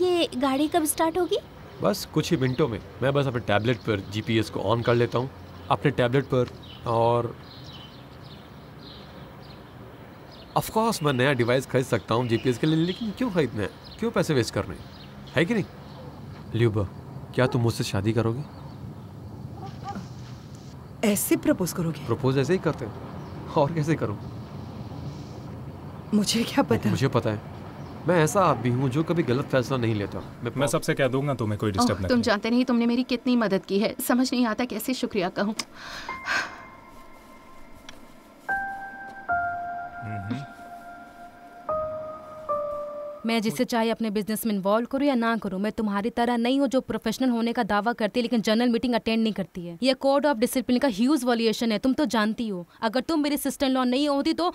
ये गाड़ी कब स्टार्ट होगी? बस कुछ ही मिनटों में। मैं बस अपने टैबलेट पर जीपीएस को ऑन कर लेता हूँ, अपने टैबलेट पर। और ऑफ कोर्स मैं नया डिवाइस खरीद सकता हूँ जीपीएस के लिए, लेकिन क्यों खरीदना है, क्यों पैसे वेस्ट करने है कि नहीं? ल्यूबा, क्या तुम मुझसे शादी करोगी? ऐसे प्रपोज करोगी? प्रपोज ऐसे ही करते हैं, और कैसे करूँ? मुझे क्या पता? मुझे पता है, मैं ऐसा आदमी हूँ जो कभी गलत फैसला नहीं लेता। मैं सबसे कह दूंगा, तुम्हें कोई डिस्टर्ब नहीं। तुम जानते नहीं तुमने मेरी कितनी मदद की है, समझ नहीं आता कैसे शुक्रिया कहूँ। मैं जिसे चाहे अपने बिजनेस में इन्वॉल्व करूँ या ना करूँ, मैं तुम्हारी तरह नहीं हूँ जो प्रोफेशनल होने का दावा करती है लेकिन जनरल मीटिंग अटेंड नहीं करती है। यह कोड ऑफ डिसिप्लिन का ह्यूज वॉल्यूशन है, तुम तो जानती हो। अगर तुम मेरी सिस्टर इन लॉ नहीं होती तो